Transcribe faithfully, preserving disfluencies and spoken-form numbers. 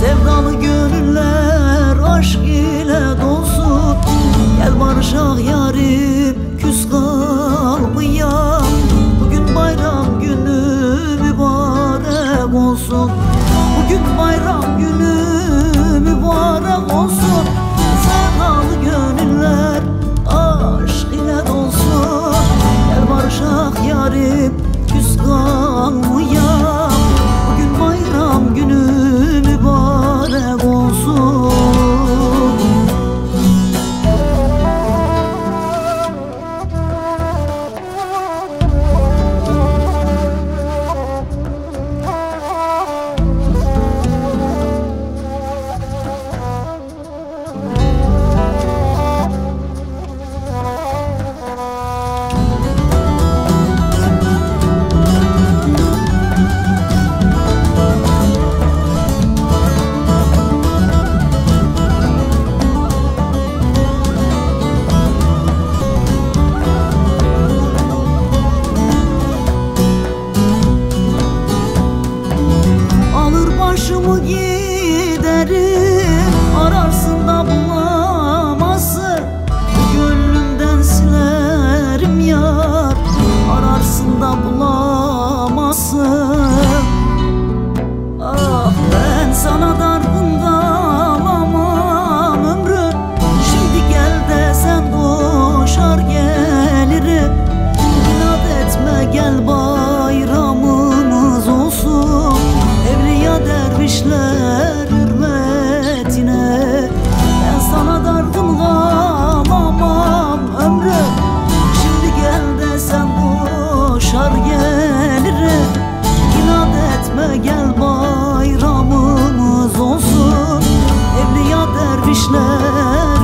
Sevdalı gönüller aşk ile dolsun. Gel barışak yarim, küs kalmayam. Bugün bayram günü mübarek olsun. Bugün bayram günü mübarek olsun. Sevdalı gönüller aşk ile dolsun. Gel barışak yarim, küs kalmayam. Bugün bayram günü mübarek olsun. Gel bayramımız olsun, evliya dervişler